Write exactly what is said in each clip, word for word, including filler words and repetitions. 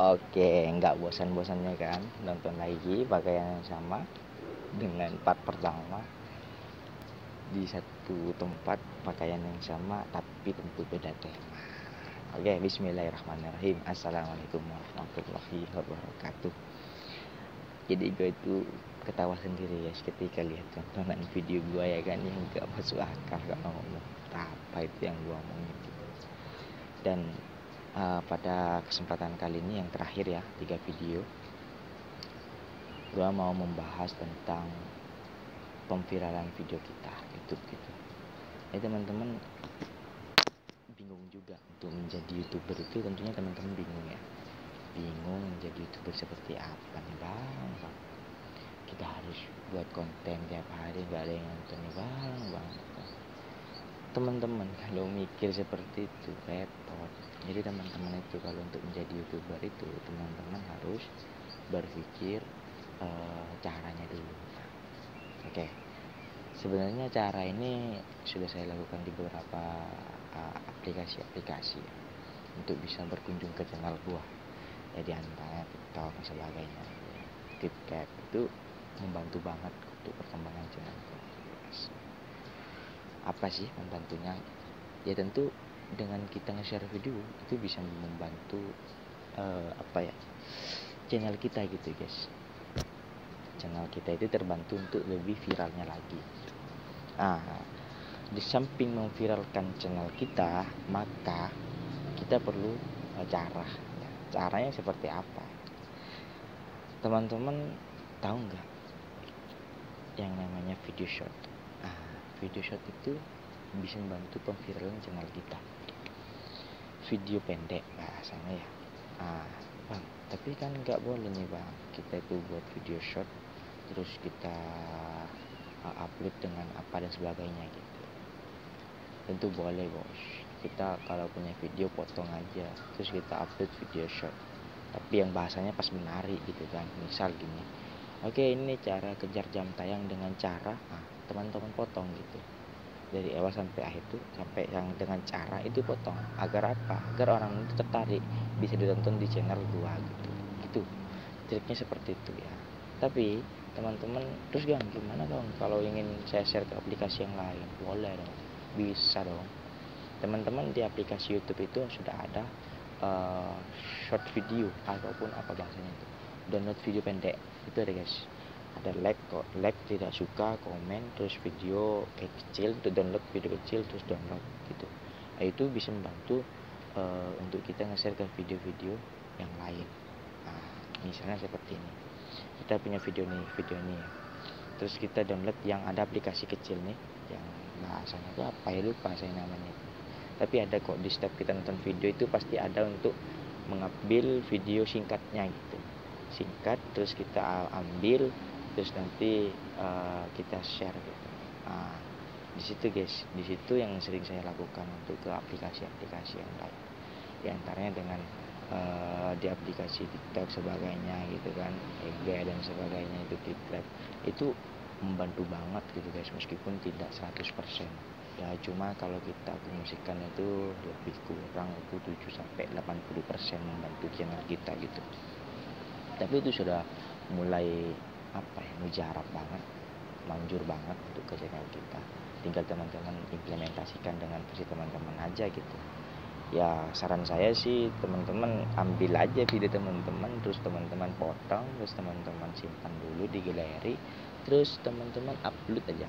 Oke, nggak bosan-bosannya kan nonton lagi pakaian yang sama dengan part pertama di satu tempat, pakaian yang sama tapi tentu beda tema. Oke, bismillahirrahmanirrahim. Assalamualaikum warahmatullahi wabarakatuh. Jadi gue itu ketawa sendiri ya ketika lihat tontonan video gue ya kan, yang nggak masuk akal, nggak ngomong apa itu yang gue omongin. Dan Uh, pada kesempatan kali ini yang terakhir ya, tiga video, gua mau membahas tentang pemviralan video kita YouTube gitu. Ya teman-teman bingung juga untuk menjadi YouTuber itu, tentunya teman-teman bingung ya. Bingung menjadi YouTuber seperti apa nih bang? bang? Kita harus buat konten tiap hari, gak ada yang nonton nih bang, bang. Teman-teman kalau mikir seperti itu repot. Jadi teman-teman itu kalau untuk menjadi YouTuber itu teman-teman harus berpikir e, caranya dulu. Oke, sebenarnya cara ini sudah saya lakukan di beberapa aplikasi-aplikasi ya, untuk bisa berkunjung ke channel gua. Jadi antara TikTok dan sebagainya. TikTok itu membantu banget untuk perkembangan channel gua. Apa sih membantunya? Ya tentu dengan kita nge-share video itu bisa membantu uh, apa ya channel kita gitu guys. Channel kita itu terbantu untuk lebih viralnya lagi. Ah, di samping memviralkan channel kita, maka kita perlu uh, cara. Ya, caranya seperti apa? Teman-teman tahu nggak yang namanya video short? Ah, video short itu bisa membantu pemviralan channel kita. Video pendek bahasanya ya. Ah, bang, tapi kan nggak boleh nih bang, kita itu buat video short terus kita uh, upload dengan apa dan sebagainya gitu. Tentu boleh bos. Kita kalau punya video potong aja, terus kita upload video short. Tapi yang bahasanya pas menarik gitu kan. Misal gini. Oke, ini cara kejar jam tayang dengan cara ah, teman-teman potong gitu dari awal sampai akhir tuh, sampai yang dengan cara itu potong, agar apa? Agar orang itu tertarik, bisa ditonton di channel gua gitu. Gitu triknya seperti itu ya. Tapi teman-teman terus gang gimana dong kalau ingin saya share ke aplikasi yang lain? Boleh dong, bisa dong teman-teman. Di aplikasi YouTube itu sudah ada uh, short video ataupun apa bahasanya itu, download video pendek itu ada guys. Ada like, kok like tidak suka, komen, terus video kayak kecil, terus download video kecil, terus download gitu. Nah, itu bisa membantu uh, untuk kita nge-share ke video-video yang lain. Nah, misalnya seperti ini, kita punya video nih, video ini ya. Terus kita download yang ada aplikasi kecil nih, yang bahasanya itu apa ya, lupa saya namanya. Tapi ada kok, di setiap kita nonton video itu pasti ada untuk mengambil video singkatnya gitu. Singkat, terus kita ambil, terus nanti uh, kita share gitu. Nah, di situ guys, di situ yang sering saya lakukan untuk ke aplikasi-aplikasi yang lain. Di antaranya dengan uh, di aplikasi TikTok sebagainya gitu kan, E G dan sebagainya itu TikTok. Itu membantu banget gitu guys, meskipun tidak seratus persen. Ya cuma kalau kita promosikan itu lebih kurang itu tujuh sampai delapan puluh persen membantu channel kita gitu. Tapi itu sudah mulai apa ya, mujarab banget, manjur banget untuk ke channel kita. Tinggal teman-teman implementasikan dengan versi teman-teman aja gitu ya. Saran saya sih teman-teman ambil aja video teman-teman, terus teman-teman potong, terus teman-teman simpan dulu di galeri, terus teman-teman upload aja.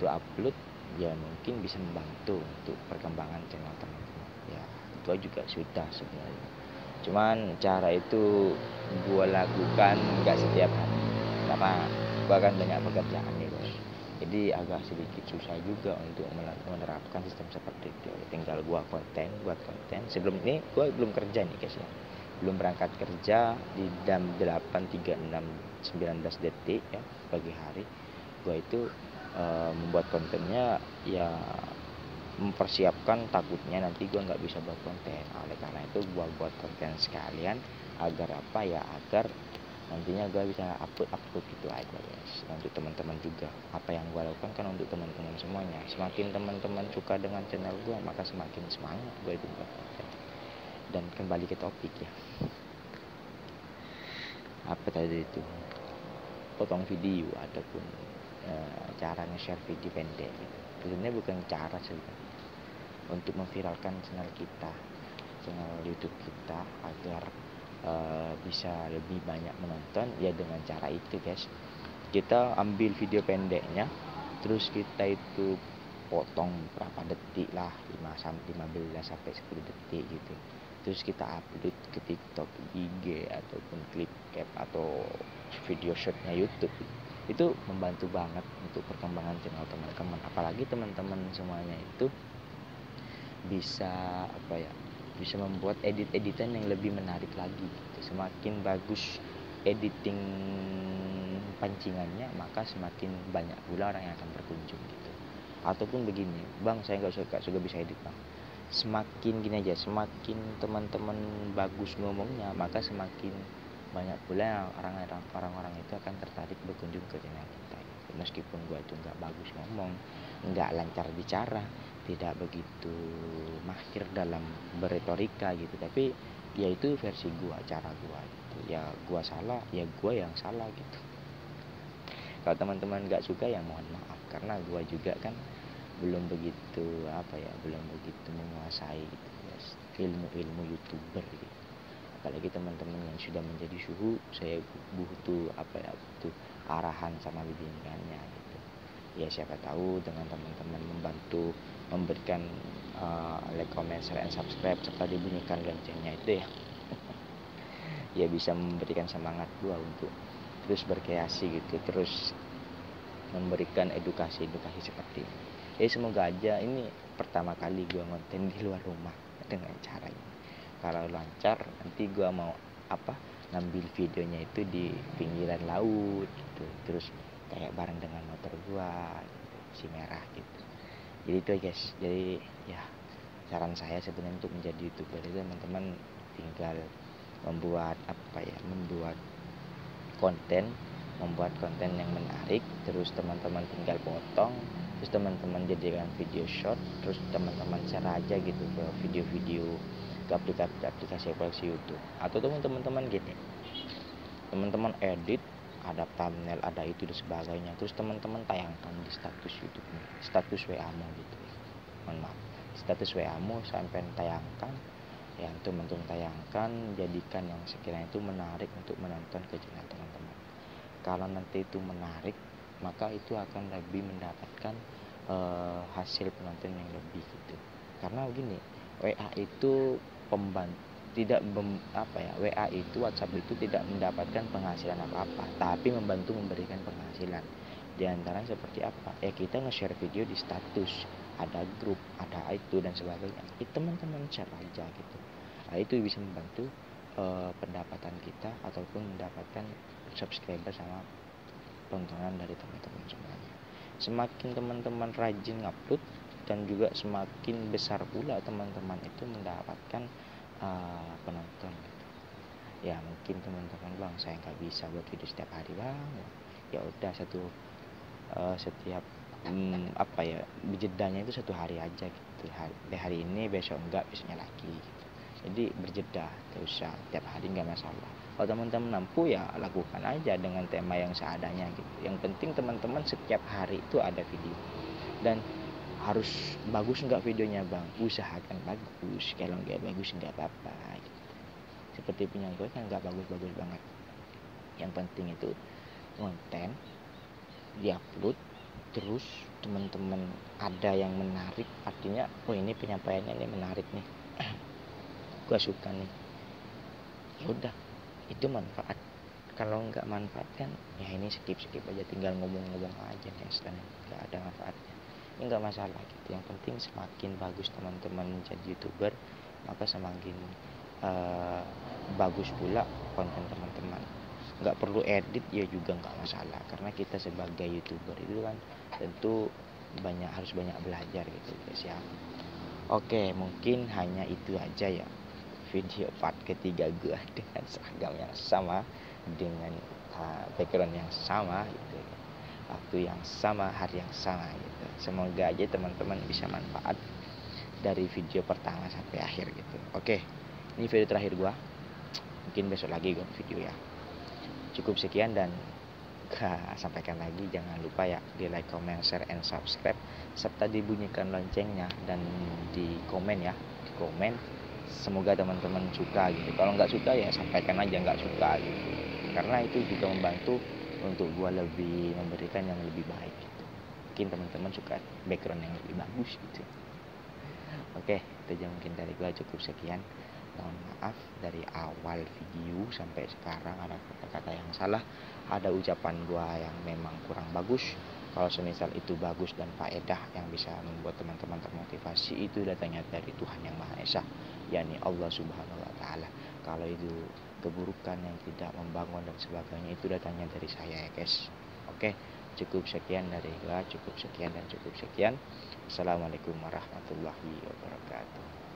Itu upload ya mungkin bisa membantu untuk perkembangan channel teman-teman ya. Itu juga sudah sebenarnya, cuman cara itu gue lakukan nggak setiap hari karena gue kan banyak pekerjaan nih guys. Jadi agak sedikit susah juga untuk menerapkan sistem seperti itu. Tinggal gue konten, buat konten. Sebelum ini gue belum kerja nih guys ya, belum berangkat kerja di jam delapan tiga puluh enam sembilan belas detik ya pagi hari. Gue itu uh, membuat kontennya ya, mempersiapkan takutnya nanti gue nggak bisa buat konten. Oleh karena itu gue buat konten sekalian agar apa ya, agar nantinya gue bisa upload upload gitu aja guys. Untuk teman-teman juga apa yang gue lakukan kan untuk teman-teman semuanya. Semakin teman-teman suka dengan channel gue, maka semakin semangat gue itu buat konten. Dan kembali ke topik ya, apa tadi itu, potong video ataupun uh, cara nge-share video pendek gitu. Sebenarnya bukan cara sebenarnya untuk memviralkan channel kita, channel YouTube kita, agar uh, bisa lebih banyak menonton ya. Dengan cara itu guys, kita ambil video pendeknya, terus kita itu potong berapa detik lah, lima sampai lima belas sampai sepuluh detik gitu, terus kita upload ke TikTok, I G ataupun klip app atau video shotnya YouTube. Itu membantu banget untuk perkembangan channel teman-teman, apalagi teman-teman semuanya itu bisa apa ya, bisa membuat edit-editan yang lebih menarik lagi gitu. Semakin bagus editing pancingannya, maka semakin banyak pula orang yang akan berkunjung gitu. Ataupun begini, bang saya nggak suka suka bisa edit bang, semakin gini aja, semakin teman-teman bagus ngomongnya, maka semakin banyak pula orang-orang orang-orang itu akan tertarik berkunjung ke channel kita gitu. Meskipun gua itu nggak bagus ngomong, nggak lancar bicara, tidak begitu mahir dalam berretorika gitu, tapi ya itu versi gua, cara gua gitu. Ya gua salah, ya gua yang salah gitu. Kalau teman-teman nggak suka ya mohon maaf, karena gua juga kan belum begitu apa ya, belum begitu menguasai gitu, yes, ilmu-ilmu YouTuber gitu. Apalagi teman-teman yang sudah menjadi suhu, saya butuh apa ya, butuh arahan sama bimbingannya gitu. Ya siapa tahu dengan teman-teman membantu memberikan uh, like, comment, share, and subscribe, serta dibunyikan loncengnya itu ya ya bisa memberikan semangat gua untuk terus berkreasi gitu, terus memberikan edukasi-edukasi seperti ini. Jadi semoga aja ini pertama kali gua ngonten di luar rumah dengan cara ini. Kalau lancar nanti gua mau apa, ngambil videonya itu di pinggiran laut gitu, terus kayak bareng dengan motor gua gitu, si merah gitu. Jadi itu guys, jadi ya saran saya sebenarnya untuk menjadi YouTuber itu teman-teman tinggal membuat apa ya, membuat konten, membuat konten yang menarik, terus teman-teman tinggal potong, terus teman-teman jadikan video short, terus teman-teman share aja gitu ke video-video, ke aplikasi-aplikasi YouTube. Atau teman-teman gini, teman-teman edit, ada thumbnail, ada itu dan sebagainya, terus teman-teman tayangkan di status YouTube, status W A-mu gitu, mohon maaf, status W A-mu sampai tayangkan. Ya teman-teman tayangkan, jadikan yang sekiranya itu menarik untuk menonton ke channel teman-teman. Kalau nanti itu menarik, maka itu akan lebih mendapatkan uh, hasil penonton yang lebih gitu. Karena begini, W A itu pembantu, tidak mem, apa ya, W A itu, WhatsApp itu tidak mendapatkan penghasilan apa-apa, tapi membantu memberikan penghasilan. Di antara seperti apa? Ya kita nge-share video di status, ada grup, ada itu dan sebagainya. Itu teman-teman share aja gitu. Nah, itu bisa membantu uh, pendapatan kita ataupun mendapatkan subscriber sama tontonan dari teman-teman semuanya. Semakin teman-teman rajin ngupload, dan juga semakin besar pula teman-teman itu mendapatkan uh, penonton gitu. Ya mungkin teman-teman, bang saya nggak bisa buat video setiap hari bang, ya udah satu uh, setiap Hmm, apa ya, berjedanya itu satu hari aja gitu, hari, hari ini besok enggak, besoknya lagi gitu. Jadi berjeda, gak usah tiap hari, nggak masalah. Kalau teman-teman mampu ya lakukan aja dengan tema yang seadanya gitu. Yang penting teman-teman setiap hari itu ada video, dan harus bagus nggak videonya bang, usahakan bagus. Kalau nggak bagus nggak apa-apa gitu. Seperti punya gue kan nggak bagus-bagus banget. Yang penting itu konten diupload, terus teman-teman ada yang menarik, artinya oh ini penyampaiannya ini menarik nih, gue suka nih, ya udah itu manfaat. Kalau nggak manfaat kan ya ini skip skip aja, tinggal ngomong-ngomong aja guys, dan nggak ada manfaatnya, ini nggak masalah gitu. Yang penting semakin bagus teman-teman menjadi YouTuber, maka semakin uh, bagus pula konten teman-teman. Nggak perlu edit ya juga nggak masalah, karena kita sebagai YouTuber itu kan tentu banyak, harus banyak belajar gitu guys ya. Oke, mungkin hanya itu aja ya video part ketiga gue dengan seragam yang sama, dengan uh, background yang sama gitu, waktu yang sama, hari yang sama gitu. Semoga aja teman-teman bisa manfaat dari video pertama sampai akhir gitu. Oke, ini video terakhir gue, mungkin besok lagi gue video ya. Cukup sekian dan sampaikan lagi, jangan lupa ya di like, comment, share, and subscribe, serta dibunyikan loncengnya dan di komen ya, di komen. Semoga teman-teman suka gitu. Kalau nggak suka ya sampaikan aja nggak suka gitu, karena itu juga membantu untuk gua lebih memberikan yang lebih baik gitu. Mungkin teman-teman suka background yang lebih bagus gitu. Oke, itu aja mungkin dari gua, cukup sekian. Mohon maaf dari awal video sampai sekarang ada kata-kata yang salah, ada ucapan gua yang memang kurang bagus. Kalau semisal itu bagus dan faedah yang bisa membuat teman-teman termotivasi, itu datangnya dari Tuhan Yang Maha Esa, yakni Allah Subhanahu wa Ta'ala. Kalau itu keburukan yang tidak membangun dan sebagainya, itu datangnya dari saya ya guys. Oke, cukup sekian dari gua, cukup sekian dan cukup sekian. Assalamualaikum warahmatullahi wabarakatuh.